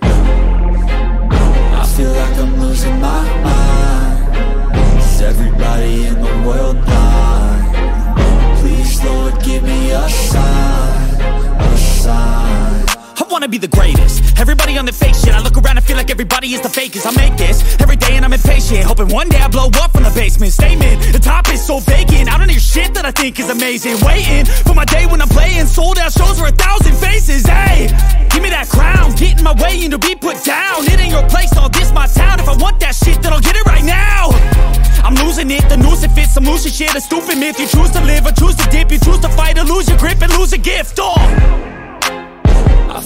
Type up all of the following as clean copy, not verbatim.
I feel like I'm losing my mind. Is everybody in the world blind? Please, Lord, give me a sign, a sign. I wanna be the greatest. Everybody on the fake shit. I look around and feel like everybody is the fakest. I make this every day and I'm impatient, hoping one day I blow up from the basement. Statement, the top is so vacant. I don't hear shit that I think is amazing. Waiting for my day when I'm playing sold out shows for 1,000 faces. Hey, give me that crown, get in my way and to be put down. It ain't your place, all this my town. If I want that shit, then I'll get it right now. I'm losing it, the noose it fits, I'm losing shit. A stupid myth, you choose to live or choose to dip. You choose to fight or lose your grip and lose a gift. Oh, I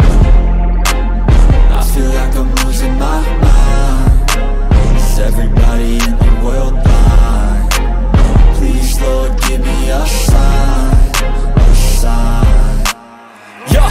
I feel like I'm losing my mind. Is everybody in the world blind? Please, Lord, give me a sign, a sign. Yeah.